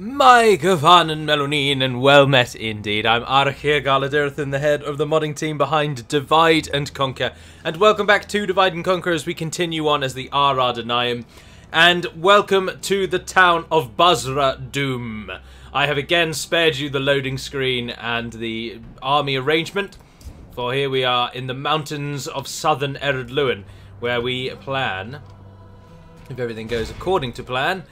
My Gavan and Melonin, and well met indeed. I'm Archir Galadirthin, the head of the modding team behind Divide and Conquer, and welcome back to Divide and Conquer as we continue on as the Ar Adûnâim, and welcome to the town of Buzra-Dûm. I have again spared you the loading screen and the army arrangement, for here we are in the mountains of southern Ered Luin, where we plan, if everything goes according to plan,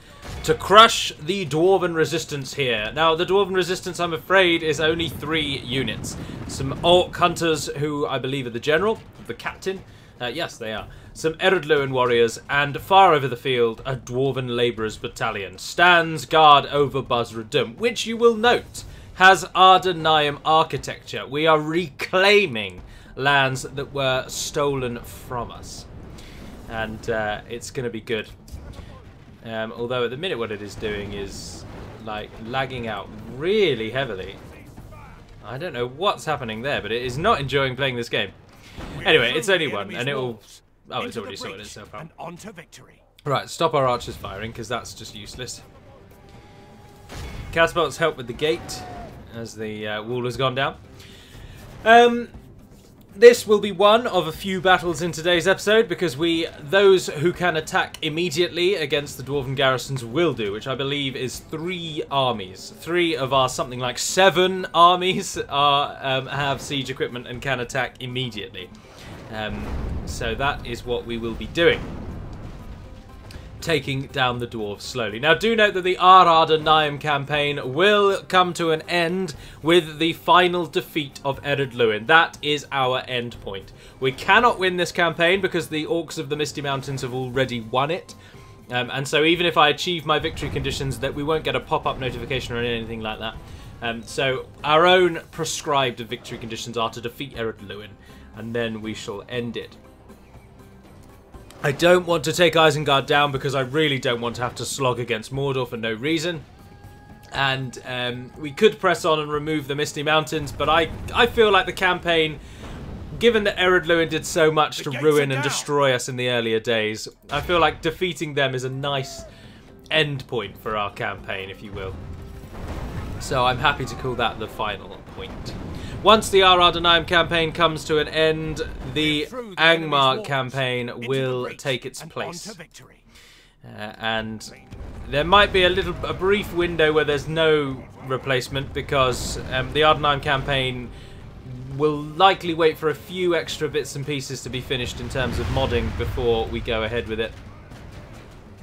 to crush the Dwarven Resistance here. Now, the Dwarven Resistance, I'm afraid, is only 3 units. Some Orc Hunters, who I believe are the General, the Captain. Yes, they are. Some Ered Luin Warriors, and far over the field, a Dwarven Labourers Battalion stands guard over Buzra-Dûm, which you will note has Ar Adûnâim architecture. We are reclaiming lands that were stolen from us. And it's going to be good. Although at the minute what it is doing is, like, lagging out really heavily. I don't know what's happening there, but it is not enjoying playing this game. Anyway, it's only one, and it will... Oh, it's already sorted itself out. Right, stop our archers firing, because that's just useless. Casbolt's help with the gate, as the wall has gone down. This will be one of a few battles in today's episode, because those who can attack immediately against the Dwarven garrisons will do, which I believe is 3 armies. 3 of our something like 7 armies are, have siege equipment and can attack immediately. So that is what we will be doing. Taking down the dwarves slowly. Now, do note that the Ar Adûnâim campaign will come to an end with the final defeat of Ered Luin. That is our end point. We cannot win this campaign because the Orcs of the Misty Mountains have already won it. And so even if I achieve my victory conditions, that we won't get a pop-up notification or anything like that. So our own prescribed victory conditions are to defeat Ered Luin, and then we shall end it. I don't want to take Isengard down because I really don't want to have to slog against Mordor for no reason. And we could press on and remove the Misty Mountains, but I feel like the campaign, given that Ered Luin did so much to ruin and destroy us in the earlier days, I feel like defeating them is a nice end point for our campaign, if you will. So I'm happy to call that the final point. Once the Ar Adûnâim campaign comes to an end, the Angmar campaign will take its place. And there might be a brief window where there's no replacement, because the Ar Adûnâim campaign will likely wait for a few extra bits and pieces to be finished in terms of modding before we go ahead with it.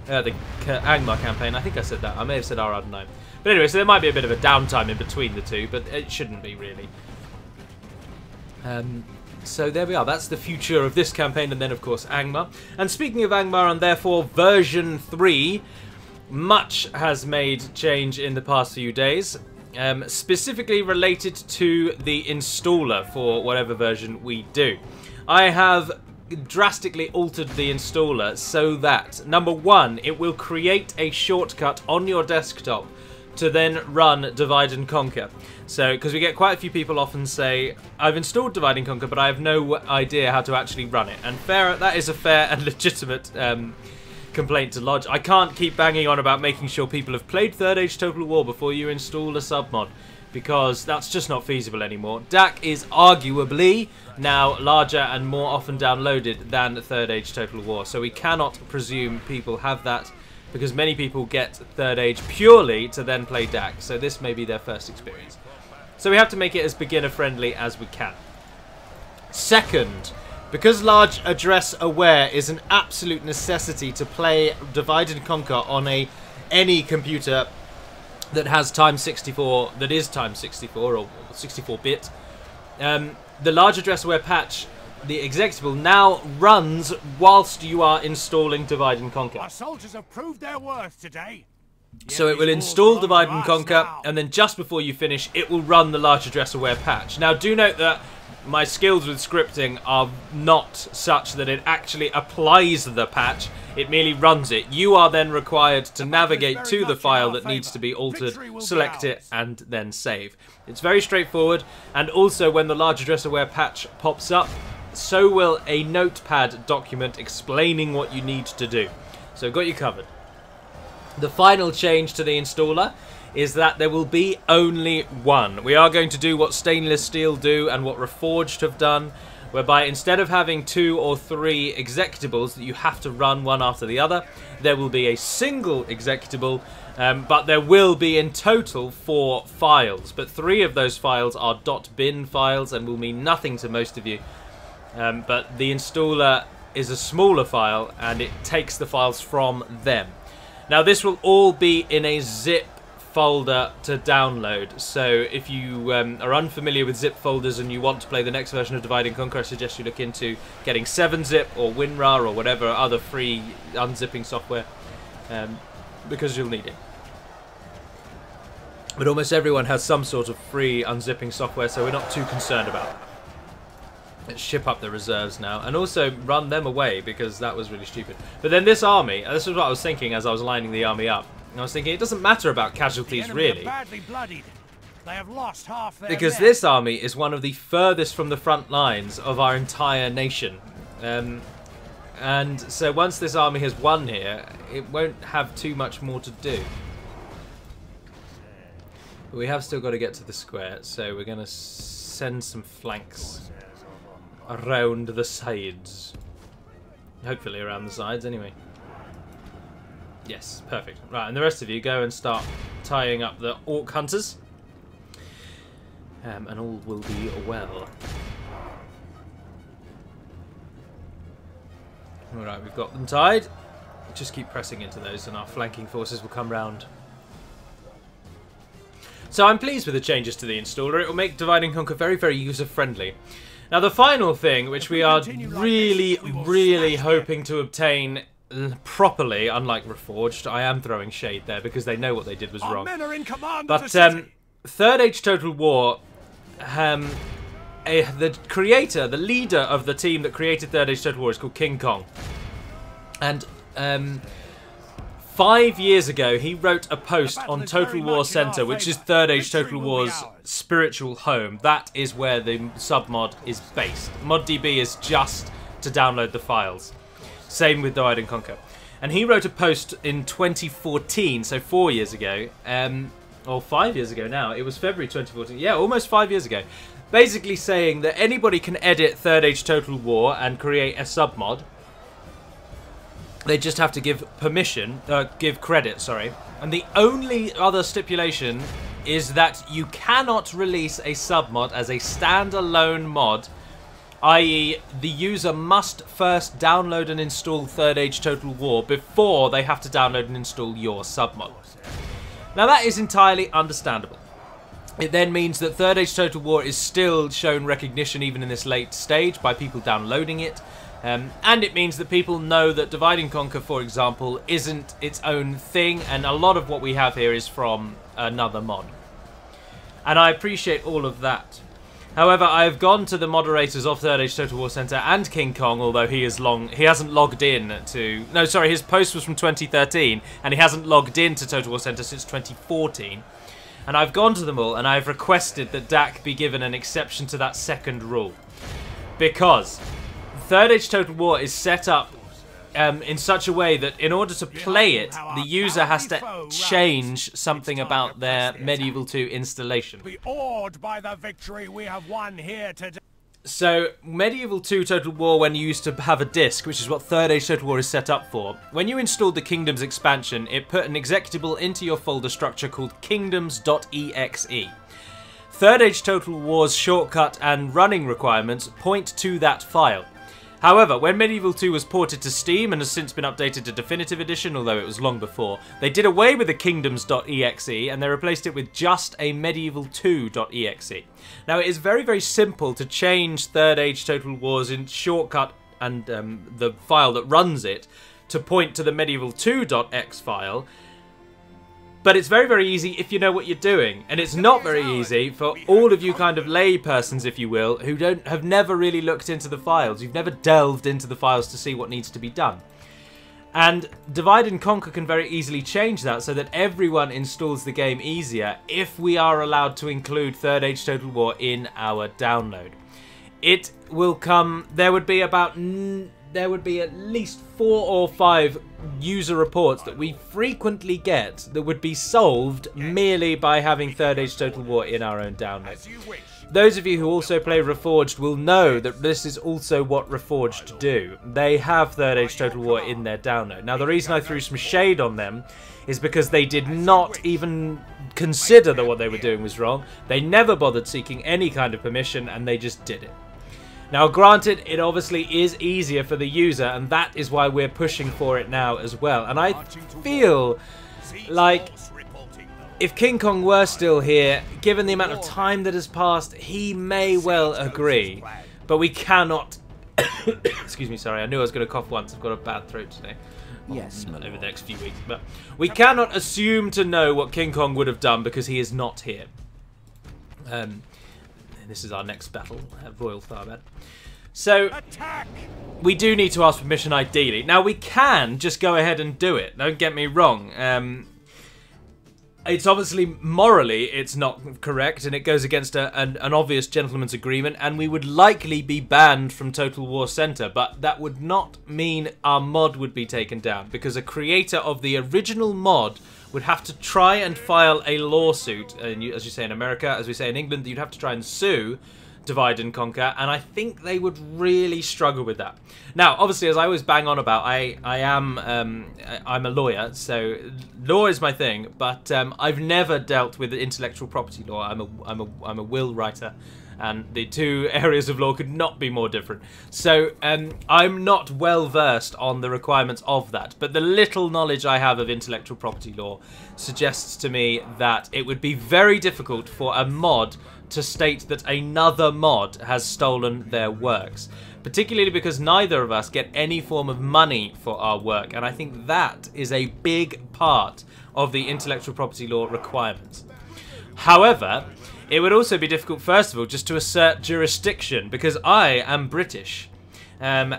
The Angmar campaign, I think I said that. I may have said Ar Adûnâim. But anyway, so there might be a bit of a downtime in between the two, but it shouldn't be really. So there we are. That's the future of this campaign, and then, of course, Angmar. And speaking of Angmar, and therefore version 3, much has made change in the past few days, specifically related to the installer for whatever version we do. I have drastically altered the installer so that, number 1, it will create a shortcut on your desktop to then run Divide and Conquer. So, because we get quite a few people often say, I've installed Divide and Conquer, but I have no idea how to actually run it. And that is a fair and legitimate complaint to lodge. I can't keep banging on about making sure people have played Third Age Total War before you install a submod, because that's just not feasible anymore. DAC is arguably now larger and more often downloaded than Third Age Total War, so we cannot presume people have that, because many people get Third Age purely to then play DAC, so this may be their first experience. So we have to make it as beginner-friendly as we can. Second, because large address aware is an absolute necessity to play Divide and Conquer on any computer that has time 64 or 64-bit, the large address aware patch, the executable, now runs whilst you are installing Divide and Conquer. Our soldiers have proved their worth today. So it will install Divide and Conquer, and then just before you finish, it will run the large address aware patch. Now, do note that my skills with scripting are not such that it actually applies the patch, it merely runs it. You are then required to navigate to the file that needs to be altered, select it, and then save. It's very straightforward, and also when the large address aware patch pops up, so will a notepad document explaining what you need to do. So, got you covered. The final change to the installer is that there will be only one. We are going to do what Stainless Steel do and what Reforged have done, whereby instead of having 2 or 3 executables that you have to run one after the other, there will be a single executable, but there will be in total 4 files. But 3 of those files are .bin files and will mean nothing to most of you. But the installer is a smaller file and it takes the files from them. Now this will all be in a zip folder to download, so if you are unfamiliar with zip folders and you want to play the next version of Divide and Conquer, I suggest you look into getting 7-Zip or WinRAR or whatever other free unzipping software, because you'll need it. But almost everyone has some sort of free unzipping software, so we're not too concerned about it. Let's ship up the reserves now and also run them away, because that was really stupid. But then this army, this is what I was thinking as I was lining the army up. And I was thinking, it doesn't matter about casualties, really. They have lost half their men. This army is one of the furthest from the front lines of our entire nation. And so once this army has won here, it won't have too much more to do. But we have still got to get to the square, so we're going to send some flanks around the sides. Hopefully around the sides, anyway. Yes, perfect. Right, and the rest of you go and start tying up the orc hunters. And all will be well. Alright, we've got them tied. Just keep pressing into those and our flanking forces will come round. So I'm pleased with the changes to the installer. It will make Divide and Conquer very, very user-friendly. Now the final thing, which we are really, really hoping to obtain properly, unlike Reforged, I am throwing shade there because they know what they did was wrong. But Third Age Total War, the creator, the leader of the team that created Third Age Total War is called King Kong. And 5 years ago, he wrote a post on Total War Center, which is Third Age Total War's spiritual home. That is where the submod is based. ModDB is just to download the files. Same with Divide and Conquer. And he wrote a post in 2014, so 4 years ago, or 5 years ago now. It was February 2014. Yeah, almost 5 years ago. Basically saying that anybody can edit Third Age Total War and create a submod. They just have to give permission, give credit, sorry. And the only other stipulation is that you cannot release a submod as a standalone mod, i.e. the user must first download and install Third Age Total War before they have to download and install your submod. Now that is entirely understandable. It then means that Third Age Total War is still shown recognition even in this late stage by people downloading it. And it means that people know that Divide and Conquer, for example, isn't its own thing, and a lot of what we have here is from another mod. And I appreciate all of that. However, I have gone to the moderators of Third Age Total War Center and King Kong, although he hasn't logged in to... No, sorry, his post was from 2013, and he hasn't logged in to Total War Center since 2014. And I've gone to them all, and I've requested that DAC be given an exception to that second rule. Because Third Age Total War is set up in such a way that in order to play it, the user has to change something about their Medieval 2 installation. So Medieval 2 Total War, when you used to have a disc, which is what Third Age Total War is set up for, when you installed the Kingdoms expansion, it put an executable into your folder structure called Kingdoms.exe. Third Age Total War's shortcut and running requirements point to that file. However, when Medieval 2 was ported to Steam and has since been updated to Definitive Edition, although it was long before, they did away with the Kingdoms.exe and they replaced it with just a Medieval 2.exe. Now, it is very, very simple to change Third Age Total War's in shortcut and the file that runs it to point to the Medieval 2.x file, but it's very, very easy if you know what you're doing. And it's not very easy for all of you kind of lay persons, if you will, who have never really looked into the files. You've never delved into the files to see what needs to be done. And Divide and Conquer can very easily change that so that everyone installs the game easier if we are allowed to include Third Age Total War in our download. It will come... There would be about... there would be at least 4 or 5 user reports that we frequently get that would be solved merely by having Third Age Total War in our own download. Those of you who also play Reforged will know that this is also what Reforged do. They have Third Age Total War in their download. Now, the reason I threw some shade on them is because they did not even consider that what they were doing was wrong. They never bothered seeking any kind of permission, and they just did it. Now, granted, it obviously is easier for the user, and that is why we're pushing for it now as well. And I feel like if King Kong were still here, given the amount of time that has passed, he may well agree. But we cannot... Excuse me, sorry, I knew I was going to cough once. I've got a bad throat today. Yes, over the next few weeks. But we cannot assume to know what King Kong would have done because he is not here. This is our next battle at Royal Tharbad. So, we do need to ask permission ideally. Now, we can just go ahead and do it. Don't get me wrong. It's obviously, morally, it's not correct, and it goes against an obvious gentleman's agreement, and we would likely be banned from Total War Center, but that would not mean our mod would be taken down, because a creator of the original mod would have to try and file a lawsuit, and as you say in America, as we say in England, you'd have to try and sue Divide and Conquer, and I think they would really struggle with that. Now, obviously, as I always bang on about, I'm a lawyer, so law is my thing. But I've never dealt with intellectual property law. I'm a will writer, and the two areas of law could not be more different. So I'm not well versed on the requirements of that. But the little knowledge I have of intellectual property law suggests to me that it would be very difficult for a mod to state that another mod has stolen their works, particularly because neither of us get any form of money for our work, and I think that is a big part of the intellectual property law requirements. However, it would also be difficult, first of all, just to assert jurisdiction, because I am British, and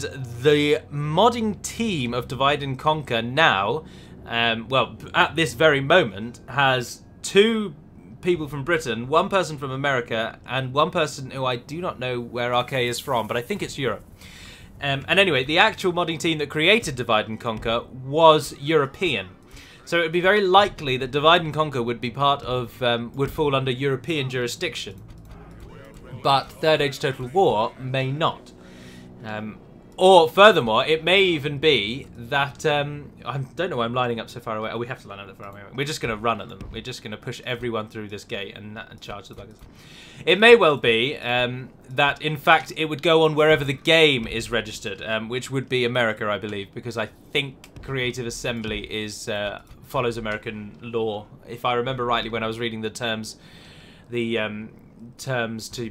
the modding team of Divide and Conquer now, well, at this very moment, has 2 people from Britain, 1 person from America, and 1 person who I do not know where RK is from, but I think it's Europe. And anyway, the actual modding team that created Divide and Conquer was European. So it would be very likely that Divide and Conquer would be part of, would fall under European jurisdiction. But Third Age Total War may not. Or, furthermore, it may even be that... I don't know why I'm lining up so far away. Oh, we have to line up so far away. We're just going to run at them. We're just going to push everyone through this gate and charge the buggers. It may well be that, in fact, it would go on wherever the game is registered, which would be America, I believe, because I think Creative Assembly is follows American law. If I remember rightly, when I was reading the terms, to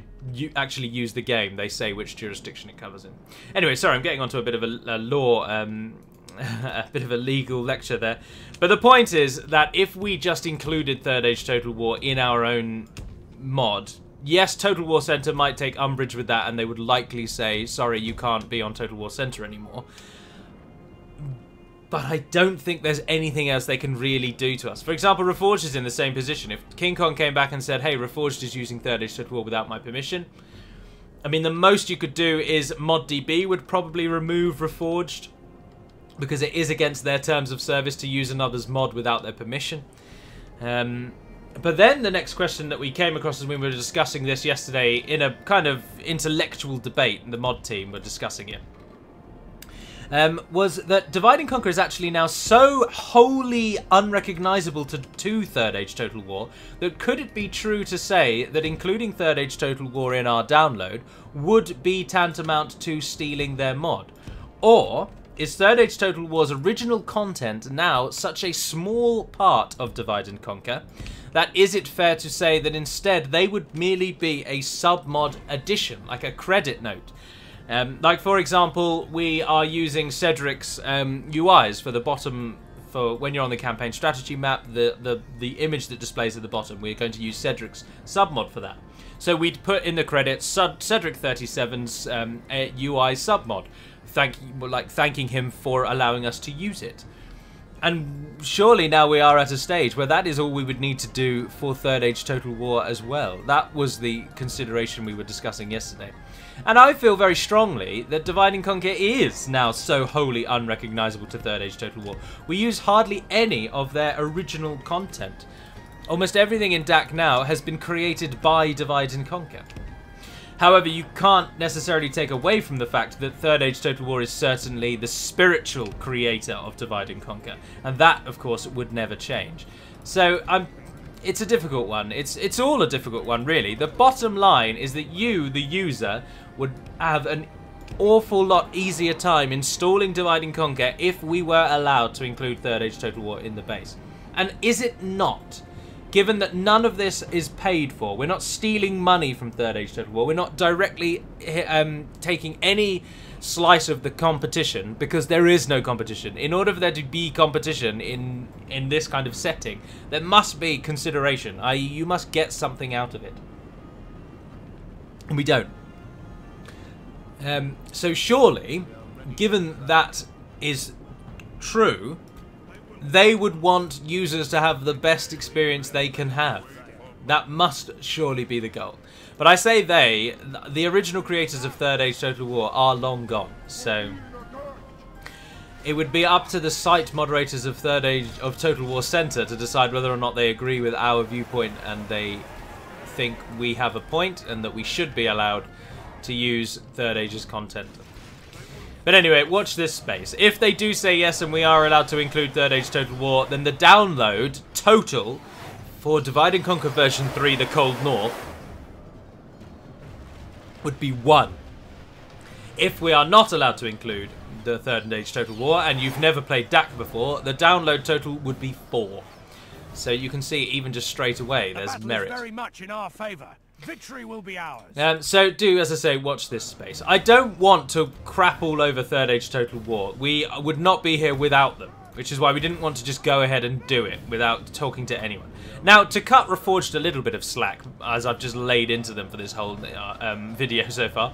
actually use the game, they say which jurisdiction it covers in. Anyway, sorry, I'm getting onto a bit of a law, a bit of a legal lecture there. But the point is that if we just included Third Age Total War in our own mod, yes, Total War Center might take umbrage with that, and they would likely say, sorry, you can't be on Total War Center anymore. But I don't think there's anything else they can really do to us. For example, Reforged is in the same position. If King Kong came back and said, hey, Reforged is using Third Age Total War without my permission, I mean, the most you could do is ModDB would probably remove Reforged because it is against their terms of service to use another's mod without their permission. But then the next question that we came across as we were discussing this yesterday in a kind of intellectual debate, and the mod team were discussing it, was that Divide and Conquer is actually now so wholly unrecognisable to Third Age Total War that could it be true to say that including Third Age Total War in our download would be tantamount to stealing their mod? Or is Third Age Total War's original content now such a small part of Divide and Conquer that is it fair to say that instead they would merely be a sub-mod addition, like a credit note? Like, for example, we are using Cedric's UIs for the bottom, for when you're on the campaign strategy map, the image that displays at the bottom. We're going to use Cedric's submod for that. So we'd put in the credits Cedric37's UI submod, thanking him for allowing us to use it. And surely now we are at a stage where that is all we would need to do for Third Age Total War as well. That was the consideration we were discussing yesterday. And I feel very strongly that Divide and Conquer is now so wholly unrecognisable to Third Age Total War. We use hardly any of their original content. Almost everything in DAC now has been created by Divide and Conquer. However, you can't necessarily take away from the fact that Third Age Total War is certainly the spiritual creator of Divide and Conquer. And that, of course, would never change. So, it's a difficult one. It's all a difficult one, really. The bottom line is that you, the user, would have an awful lot easier time installing Divide and Conquer if we were allowed to include Third Age Total War in the base. And is it not? Given that none of this is paid for, we're not stealing money from Third Age Total War, we're not directly taking any slice of the competition, because there is no competition. In order for there to be competition in this kind of setting, there must be consideration, i.e. you must get something out of it. And we don't. So surely, given that is true, they would want users to have the best experience they can have. That must surely be the goal. But I say they, the original creators of Third Age Total War are long gone. So it would be up to the site moderators of Third Age of Total War Center to decide whether or not they agree with our viewpoint and they think we have a point and that we should be allowed to use Third Age's content. But anyway, watch this space. If they do say yes and we are allowed to include Third Age Total War, then the download total for Divide and Conquer version 3, the Cold North, would be 1. If we are not allowed to include the Third Age Total War, and you've never played DAC before, the download total would be 4. So you can see, even just straight away, there's merit. The battle is very much in our favour. Victory will be ours. So do, as I say, watch this space. I don't want to crap all over Third Age Total War. We would not be here without them, which is why we didn't want to just go ahead and do it without talking to anyone. Now, to cut Reforged a little bit of slack, as I've just laid into them for this whole video so far,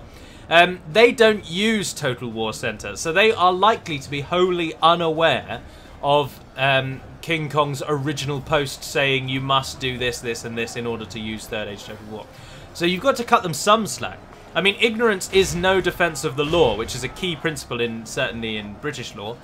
they don't use Total War Center, so they are likely to be wholly unaware of King Kong's original post saying you must do this, this, and this in order to use Third Age Total War. So you've got to cut them some slack. I mean, ignorance is no defense of the law, which is a key principle in, certainly in British law.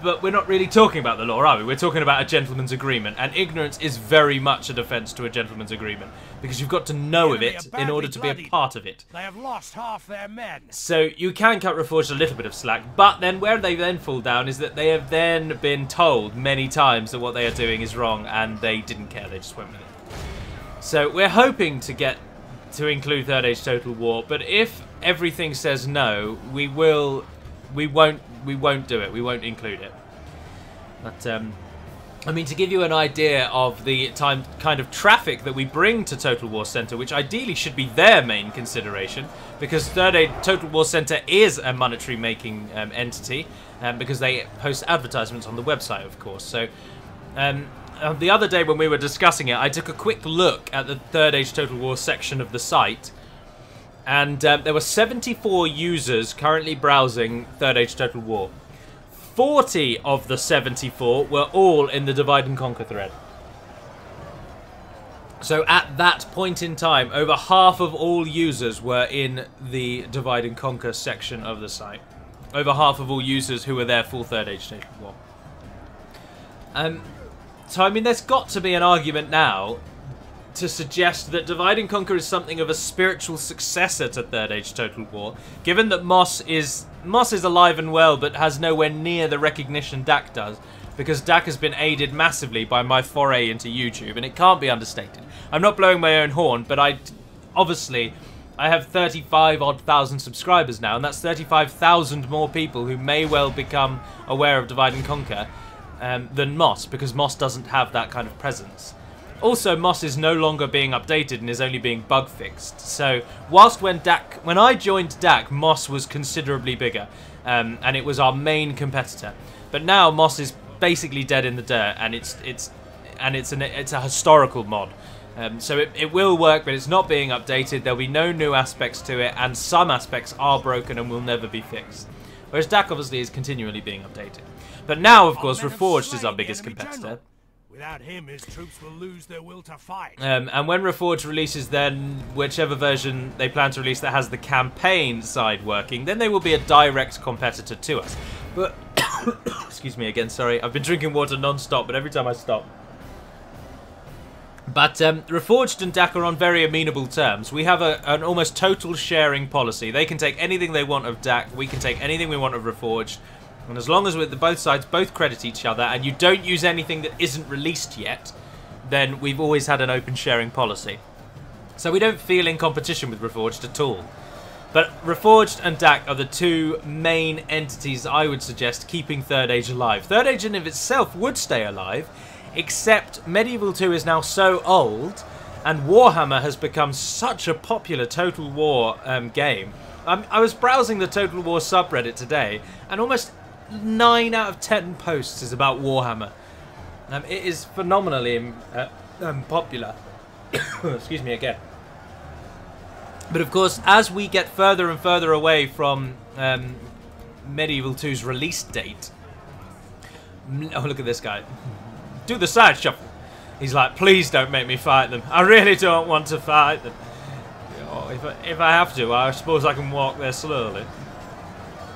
But we're not really talking about the law, are we? We're talking about a gentleman's agreement, and ignorance is very much a defense to a gentleman's agreement, because you've got to know of it in order to be a part of it. They have lost half their men. So you can cut Reforged a little bit of slack, but then where they then fall down is that they have then been told many times that what they are doing is wrong, and they didn't care, they just went with it. So we're hoping to get to include Third Age Total War, but if everything says no, we won't do it. We won't include it. But, I mean, to give you an idea of the kind of traffic that we bring to Total War Center, which ideally should be their main consideration, because Third Age Total War Center is a monetary-making entity, because they post advertisements on the website, of course. So, the other day when we were discussing it, I took a quick look at the Third Age Total War section of the site, and there were 74 users currently browsing Third Age Total War. 40 of the 74 were all in the Divide and Conquer thread. So at that point in time, over half of all users were in the Divide and Conquer section of the site. Over half of all users who were there for Third Age Total War. So, I mean, there's got to be an argument now to suggest that Divide and Conquer is something of a spiritual successor to Third Age Total War, given that Moss is alive and well, but has nowhere near the recognition DAC does, because DAC has been aided massively by my foray into YouTube, and it can't be understated. I'm not blowing my own horn, but I have 35-odd thousand subscribers now, and that's 35,000 more people who may well become aware of Divide and Conquer than Moss, because Moss doesn't have that kind of presence. Also, Moss is no longer being updated and is only being bug fixed. So, whilst when I joined DAC, Moss was considerably bigger, and it was our main competitor. But now Moss is basically dead in the dirt, and it's a historical mod. So it will work, but it's not being updated. There'll be no new aspects to it, and some aspects are broken and will never be fixed. Whereas DAC obviously is continually being updated. But now, of course, Reforged is our biggest competitor. Without him, his troops will lose their will to fight. And when Reforged releases then, whichever version they plan to release that has the campaign side working, then they will be a direct competitor to us. But, excuse me again, sorry. I've been drinking water non-stop, but every time I stop. But Reforged and DAC are on very amenable terms. We have an almost total sharing policy. They can take anything they want of DAC. We can take anything we want of Reforged. And as long as both sides both credit each other and you don't use anything that isn't released yet, then we've always had an open sharing policy. So we don't feel in competition with Reforged at all. But Reforged and DAC are the two main entities I would suggest keeping Third Age alive. Third Age in of itself would stay alive, except Medieval 2 is now so old and Warhammer has become such a popular Total War game. I was browsing the Total War subreddit today and almost 9 out of 10 posts is about Warhammer. It is phenomenally popular. Excuse me again. But of course, as we get further and further away from Medieval 2's release date... Oh, look at this guy. Do the side shuffle. He's like, please don't make me fight them. I really don't want to fight them. Oh, if I have to, I suppose I can walk there slowly.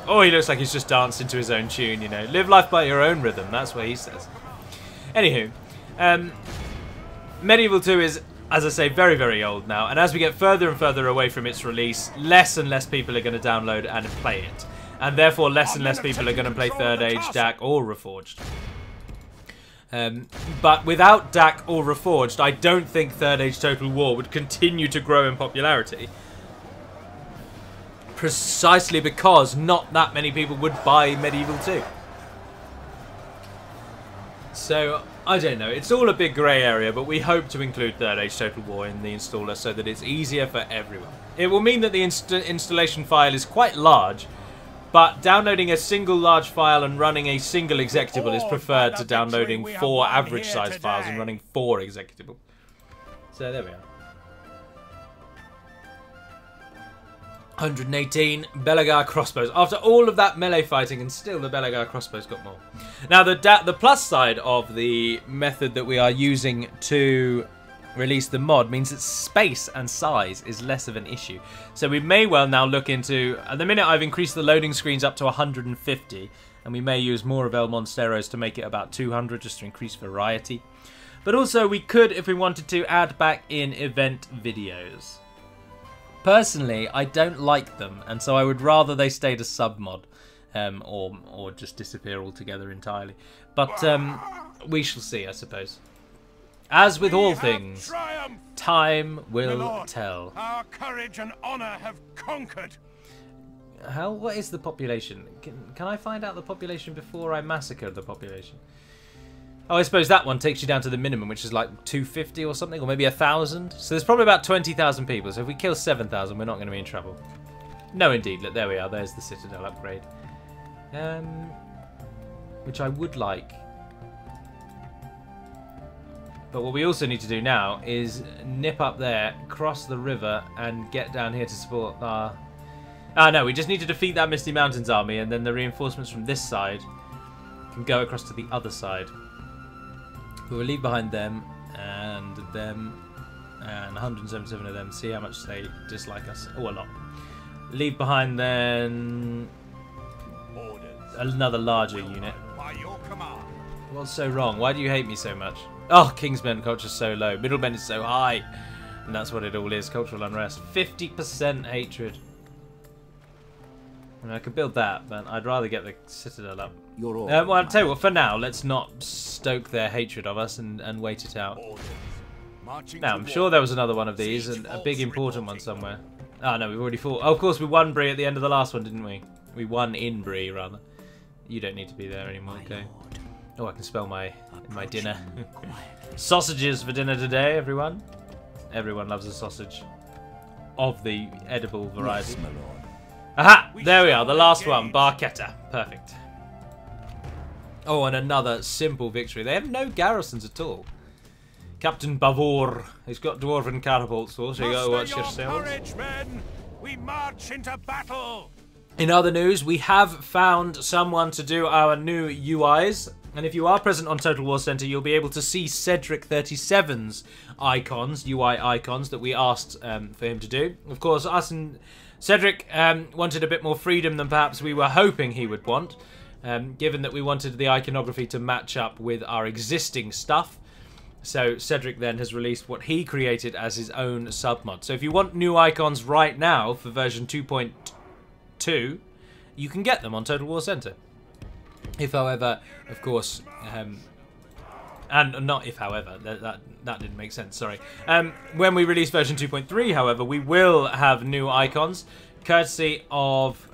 Oh, he looks like he's just dancing to his own tune, you know. Live life by your own rhythm, that's what he says. Anywho, Medieval 2 is, as I say, very, very old now. And as we get further and further away from its release, less and less people are going to download and play it. And therefore, less and less people are going to play Third Age, DAC or Reforged. But without DAC or Reforged, I don't think Third Age Total War would continue to grow in popularity. Precisely because not that many people would buy Medieval 2. So, I don't know. It's all a big grey area, but we hope to include Third Age Total War in the installer so that it's easier for everyone. It will mean that the installation file is quite large, but downloading a single large file and running a single executable is preferred to downloading 4 average-sized files and running 4 executable. So, there we are. 118 Belagar crossbows. After all of that melee fighting, and still the Belagar crossbows got more. Now, the plus side of the method that we are using to release the mod means that space and size is less of an issue. So we may well now look into... At the minute, I've increased the loading screens up to 150, and we may use more of El Monsteros to make it about 200, just to increase variety. But also, we could, if we wanted to, add back in event videos. Personally, I don't like them, and so I would rather they stayed a sub-mod, or just disappear altogether entirely. But we shall see, I suppose. As with all things, time will tell. Our courage and honor have conquered. What is the population? Can I find out the population before I massacre the population? Oh, I suppose that one takes you down to the minimum, which is like 250 or something, or maybe 1,000. So there's probably about 20,000 people. So if we kill 7,000, we're not going to be in trouble. No, indeed. Look, there we are. There's the Citadel upgrade. Which I would like. But what we also need to do now is nip up there, cross the river, and get down here to support our... Ah, no, we just need to defeat that Misty Mountains army, and then the reinforcements from this side can go across to the other side. We will leave behind them and 177 of them. See how much they dislike us. Oh, a lot. Leave behind then another larger unit. What's so wrong? Why do you hate me so much? Oh, Kingsmen culture is so low. Middlemen is so high. And that's what it all is. Cultural unrest. 50% hatred. I mean, I could build that, but I'd rather get the Citadel up. Well, I'll tell you what, for now, let's not stoke their hatred of us and wait it out. Now, I'm sure there was another one of these, and a big important one somewhere. Ah, no, we've already fought. Oh, of course, we won Bree at the end of the last one, didn't we? We won in Bree, rather. You don't need to be there anymore, okay? Oh, I can spell my dinner. Sausages for dinner today, everyone. Everyone loves a sausage. Of the edible variety. Aha! There we are, the last one, Barketta. Perfect. Oh, and another simple victory. They have no garrisons at all. Captain Bavor. He's got dwarven catapults, so you gotta watch yourselves. Courage, men. We march into battle. In other news, we have found someone to do our new UIs. And if you are present on Total War Center, you'll be able to see Cedric37's icons, UI icons, that we asked for him to do. Of course, us and Cedric wanted a bit more freedom than perhaps we were hoping he would want, given that we wanted the iconography to match up with our existing stuff. So Cedric then has released what he created as his own submod. So if you want new icons right now for version 2.2, you can get them on Total War Center. If, however, of course, and not if, however, that didn't make sense, sorry. When we release version 2.3, however, we will have new icons, courtesy of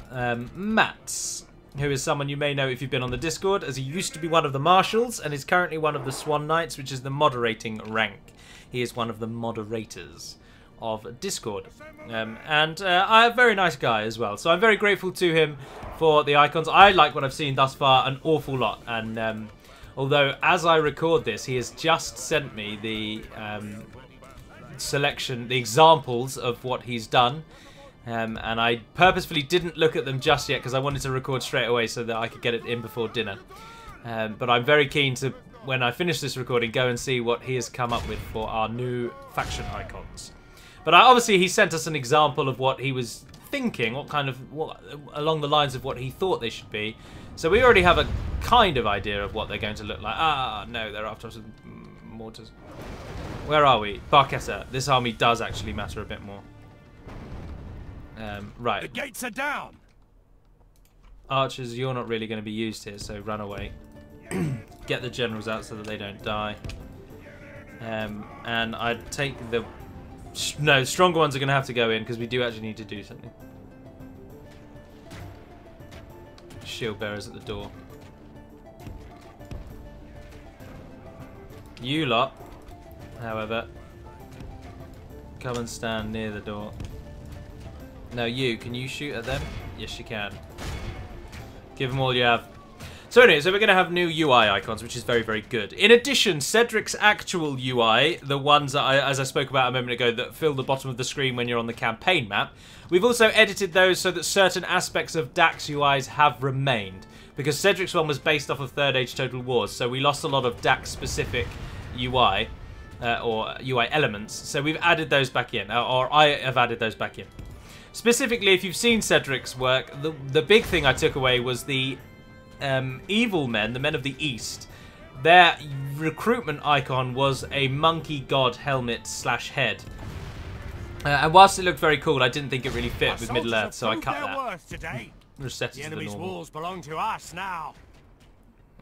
Mats, who is someone you may know if you've been on the Discord, as he used to be one of the Marshals and is currently one of the Swan Knights, which is the moderating rank. He is one of the moderators of Discord, and a very nice guy as well, so I'm very grateful to him for the icons. I like what I've seen thus far an awful lot, and although as I record this he has just sent me the selection, the examples of what he's done, and I purposefully didn't look at them just yet because I wanted to record straight away so that I could get it in before dinner, but I'm very keen to, when I finish this recording, go and see what he has come up with for our new faction icons. But obviously he sent us an example of what he was thinking, what along the lines of what he thought they should be. So we already have a kind of idea of what they're going to look like. Ah, no, they're after us with mortars. Where are we? Barketta. This army does actually matter a bit more. Right. The gates are down. Archers, you're not really going to be used here, so run away. Get the generals out so that they don't die. And I'd take the... No, stronger ones are going to have to go in because we do actually need to do something. Shield bearers at the door. You lot, however, come and stand near the door. No, you. Can you shoot at them? Yes, you can. Give them all you have. So anyway, so we're going to have new UI icons, which is very, very good. In addition, Cedric's actual UI, the ones that as I spoke about a moment ago, that fill the bottom of the screen when you're on the campaign map, we've also edited those so that certain aspects of Dax UIs have remained. Because Cedric's one was based off of Third Age Total Wars, so we lost a lot of Dax-specific UI, or UI elements. So we've added those back in, or I have added those back in. Specifically, if you've seen Cedric's work, the big thing I took away was the... evil men, the men of the East, their recruitment icon was a monkey god helmet slash head. And whilst it looked very cool, I didn't think it really fit with Middle Earth, so I cut that. Today. Reset it to the normal. Walls belong to us now.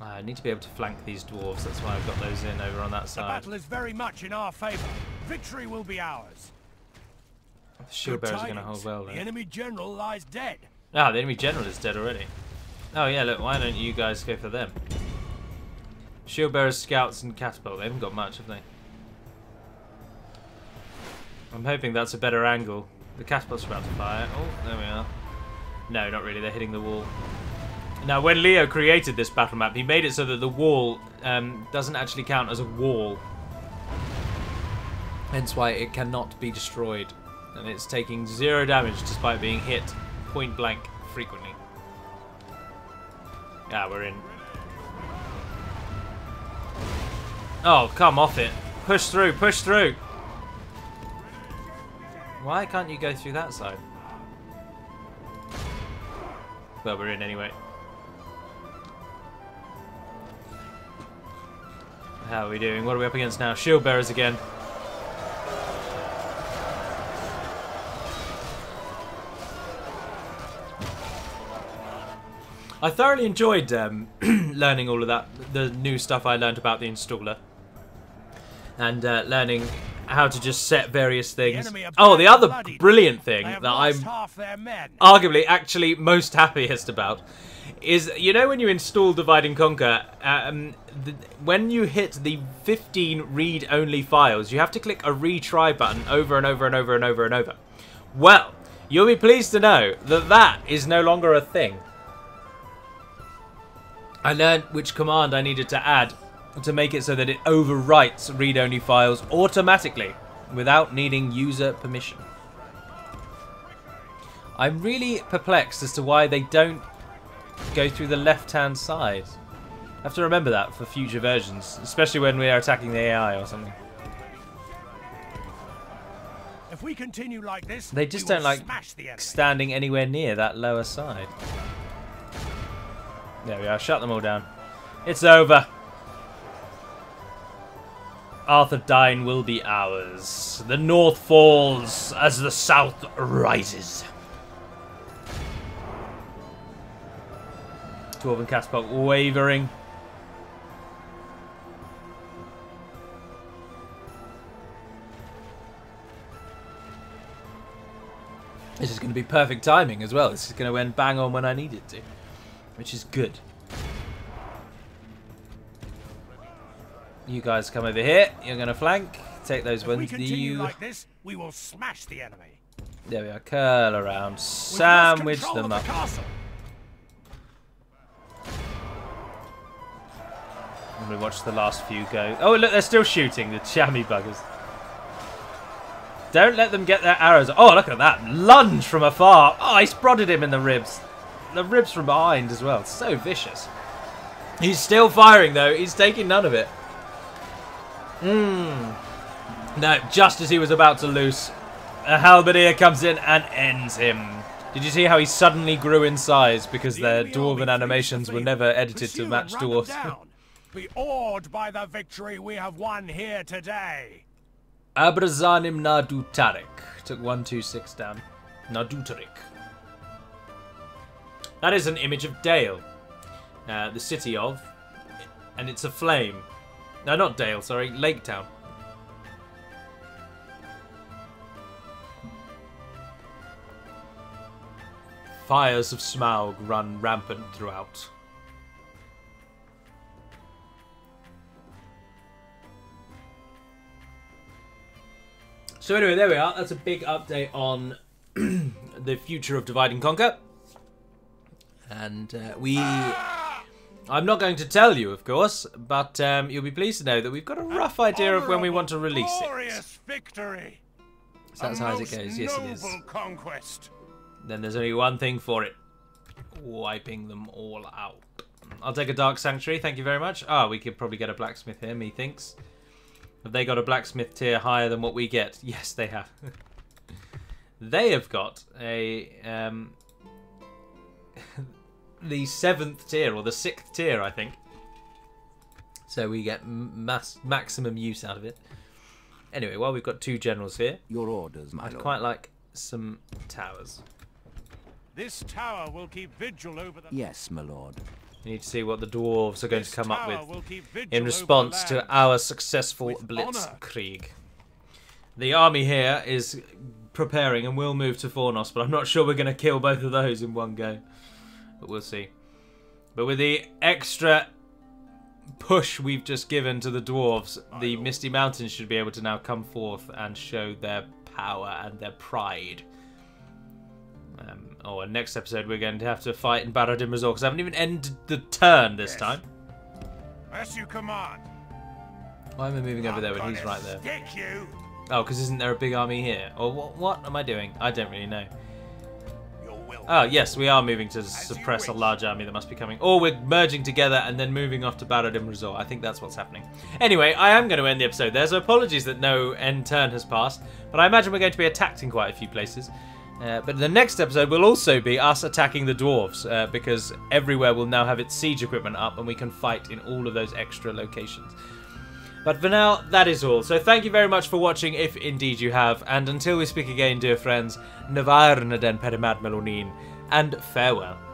I need to be able to flank these dwarves, that's why I've got those in over on that side. The battle is very much in our favour. Victory will be ours. The shield bearers are going to hold well there. The enemy general lies dead. Ah, the enemy general is dead already. Oh yeah, look, why don't you guys go for them? Shield bearers, scouts, and catapult. They haven't got much, have they? I'm hoping that's a better angle. The catapult's about to fire. Oh, there we are. No, not really. They're hitting the wall. Now, when Leo created this battle map, he made it so that the wall doesn't actually count as a wall. Hence why it cannot be destroyed. And it's taking 0 damage despite being hit point blank frequently. Ah, we're in. Oh, come off it. Push through, push through. Why can't you go through that side? Well, we're in anyway. How are we doing? What are we up against now? Shield bearers again. I thoroughly enjoyed learning all of that, the new stuff I learned about the installer. And learning how to just set various things. Oh, the other brilliant thing that I'm arguably actually most happiest about is, you know when you install Divide and Conquer, when you hit the 15 read-only files, you have to click a retry button over and over and over and over and over. Well, you'll be pleased to know that that is no longer a thing. I learned which command I needed to add to make it so that it overwrites read-only files automatically without needing user permission. I'm really perplexed as to why they don't go through the left-hand side. I have to remember that for future versions, especially when we are attacking the AI or something. If we continue like this, they just don't like standing anywhere near that lower side. There we are, shut them all down. It's over. Arthedain will be ours. The north falls as the south rises. Dwarven catapult wavering. This is going to be perfect timing as well. This is going to end bang on when I need it to, which is good. You guys come over here. You're going to flank. Take those ones. You. Like this, we will smash the enemy. There we are. Curl around. Sandwich them up. And we watch the last few go. Oh, look, they're still shooting, the chammy buggers. Don't let them get their arrows. Oh, look at that. Lunge from afar. Oh, I prodded him in the ribs. The ribs from behind as well. So vicious. He's still firing, though. He's taking none of it. No, just as he was about to loose, a halberdier comes in and ends him. Did you see how he suddenly grew in size because their dwarven animations were never edited to match dwarves? Be awed by the victory we have won here today. Abrazanim Nadutarik took 126 down. Nadutarik. That is an image of Dale, the city of, and it's a flame. No, not Dale, sorry, Lake Town. Fires of Smaug run rampant throughout. So anyway, there we are. That's a big update on the future of Divide and Conquer. And I'm not going to tell you, of course, but you'll be pleased to know that we've got a rough idea of when we want to release it. Victory. So that's how it goes. Yes, it is. Conquest. Then there's only one thing for it. Wiping them all out. I'll take a Dark Sanctuary. Thank you very much. Ah, we could probably get a blacksmith here, methinks. Have they got a blacksmith tier higher than what we get? Yes, they have. They have got a... the 7th tier, or the 6th tier, I think. So we get maximum use out of it. Anyway, well, we've got two generals here. Your orders, my lord. I'd quite like some towers. This tower will keep vigil over the... Yes, my lord. We need to see what the dwarves are going to come up with in response to our successful blitzkrieg. The army here is preparing and will move to Fornos, but I'm not sure we're going to kill both of those in one go. But we'll see. But with the extra push we've just given to the dwarves, the Misty Mountains should be able to now come forth and show their power and their pride. Oh, and next episode we're going to have to fight in Baradim Resort, because I haven't even ended the turn this time. As you command. Why am I moving over there when he's right there? You. Oh, because isn't there a big army here? Or what am I doing? I don't really know. Oh, yes, we are moving to suppress a large army that must be coming. Or we're merging together and then moving off to Baradim Resort. I think that's what's happening. Anyway, I am going to end the episode there, so apologies that no end turn has passed. But I imagine we're going to be attacked in quite a few places. But the next episode will also be us attacking the dwarves, because everywhere will now have its siege equipment up and we can fight in all of those extra locations. But for now, that is all. So thank you very much for watching, if indeed you have, and until we speak again, dear friends, Navarna den Perimadmelonin, and farewell.